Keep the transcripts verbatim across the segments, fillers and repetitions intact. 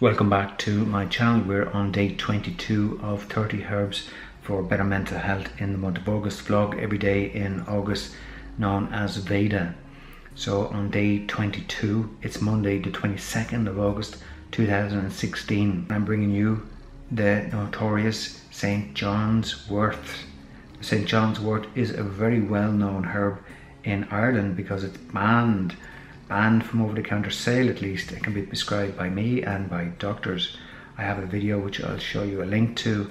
Welcome back to my channel. We're on day twenty-two of thirty herbs for better mental health in the month of August, vlog every day in August, known as Veda. So on day twenty-two, it's Monday the twenty-second of August two thousand sixteen. I'm bringing you the notorious Saint John's Wort. Saint John's Wort is a very well-known herb in Ireland because it's banned banned from over-the-counter sale. At least it can be prescribed by me and by doctors. I have a video which I'll show you a link to,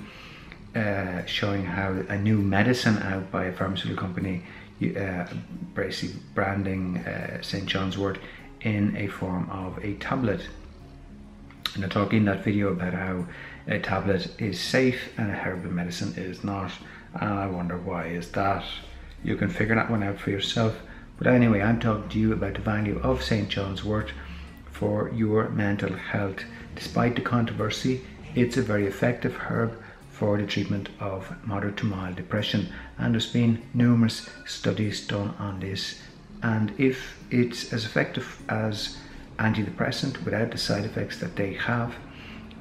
uh, showing how a new medicine out by a pharmaceutical company, uh, basically branding uh, Saint John's Wort in a form of a tablet. And I talk in that video about how a tablet is safe and a herbal medicine is not, and I wonder why is that. You can figure that one out for yourself. But anyway, I'm talking to you about the value of Saint John's Wort for your mental health. Despite the controversy, it's a very effective herb for the treatment of moderate to mild depression, and there's been numerous studies done on this. And if it's as effective as antidepressant without the side effects that they have,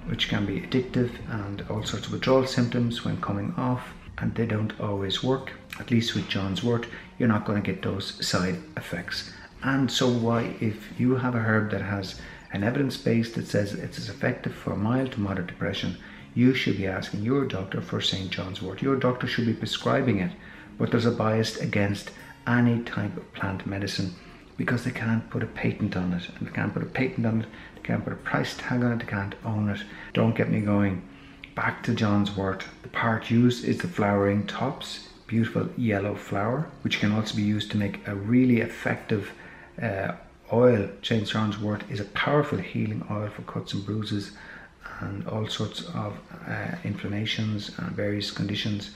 which can be addictive and all sorts of withdrawal symptoms when coming off, and they don't always work, at least with John's Wort, you're not going to get those side effects. And so why, if you have a herb that has an evidence base that says it's as effective for mild to moderate depression, you should be asking your doctor for Saint John's Wort. Your doctor should be prescribing it, but there's a bias against any type of plant medicine because they can't put a patent on it. And they can't put a patent on it, they can't put a price tag on it, they can't own it. Don't get me going. Back to John's Wort. The part used is the flowering tops, beautiful yellow flower, which can also be used to make a really effective uh, oil. Saint John's Wort is a powerful healing oil for cuts and bruises and all sorts of uh, inflammations and various conditions.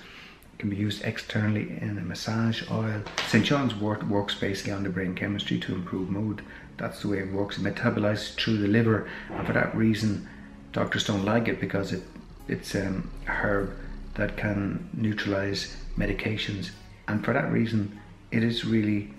It can be used externally in a massage oil. Saint John's Wort works basically on the brain chemistry to improve mood. That's the way it works. It metabolizes through the liver, and for that reason doctors don't like it because it It's um, a herb that can neutralize medications, and for that reason it is really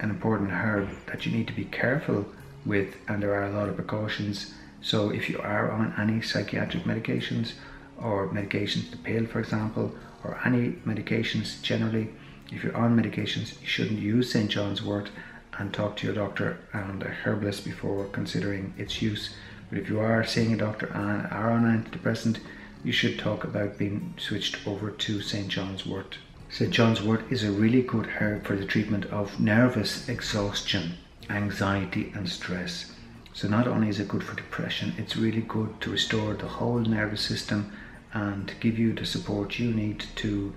an important herb that you need to be careful with, and there are a lot of precautions. So if you are on any psychiatric medications or medications, the pill for example, or any medications generally, if you're on medications you shouldn't use Saint John's Wort, and talk to your doctor and a herbalist before considering its use. But if you are seeing a doctor and are on antidepressant, you should talk about being switched over to Saint John's Wort. Saint John's Wort is a really good herb for the treatment of nervous exhaustion, anxiety and stress. So not only is it good for depression, it's really good to restore the whole nervous system and give you the support you need to,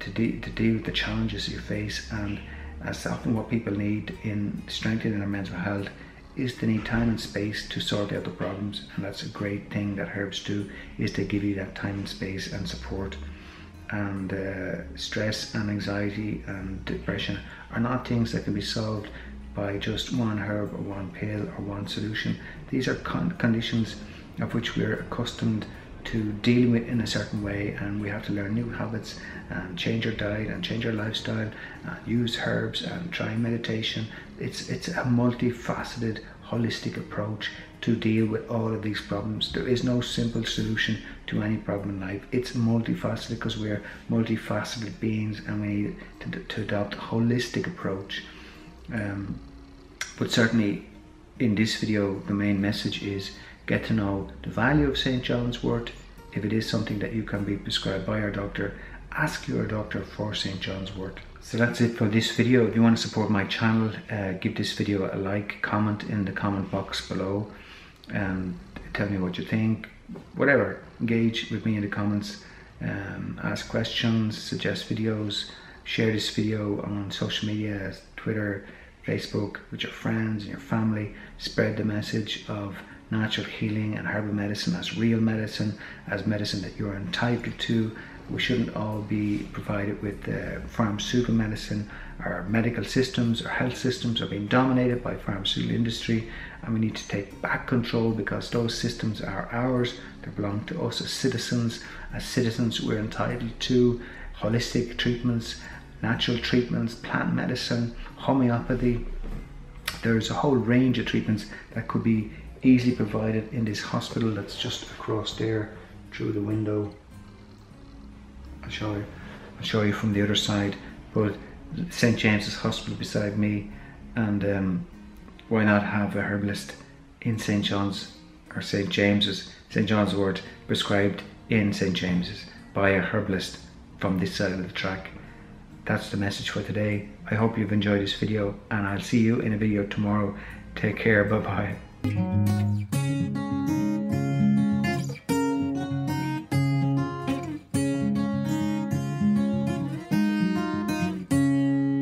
to, de to deal with the challenges you face. And that's often what people need in strengthening their mental health, is they need time and space to sort out the problems, and that's a great thing that herbs do, is they give you that time and space and support. And uh, stress and anxiety and depression are not things that can be solved by just one herb or one pill or one solution. These are con conditions of which we're accustomed to dealing with in a certain way, and we have to learn new habits and change our diet and change our lifestyle and use herbs and try meditation. It's it's a multifaceted, holistic approach to deal with all of these problems. There is no simple solution to any problem in life. It's multifaceted because we're multifaceted beings, and we need to, to adopt a holistic approach. Um, but certainly in this video the main message is get to know the value of Saint John's Wort. If it is something that you can be prescribed by your doctor, ask your doctor for Saint John's Wort. So that's it for this video. If you want to support my channel, uh, give this video a like, comment in the comment box below, and tell me what you think, whatever. Engage with me in the comments, um, ask questions, suggest videos, share this video on social media, Twitter, Facebook, with your friends and your family. Spread the message of natural healing and herbal medicine as real medicine, as medicine that you're entitled to. We shouldn't all be provided with uh, pharmaceutical medicine. Our medical systems, our health systems are being dominated by pharmaceutical industry, and we need to take back control because those systems are ours. They belong to us as citizens. As citizens, we're entitled to holistic treatments, natural treatments, plant medicine, homeopathy. There's a whole range of treatments that could be easily provided in this hospital that's just across there through the window. I'll show you, I'll show you from the other side, but Saint James's Hospital beside me, and um, why not have a herbalist in Saint John's or Saint James's, Saint John's Wort, prescribed in Saint James's by a herbalist from this side of the track. That's the message for today. I hope you've enjoyed this video, and I'll see you in a video tomorrow. Take care, bye bye.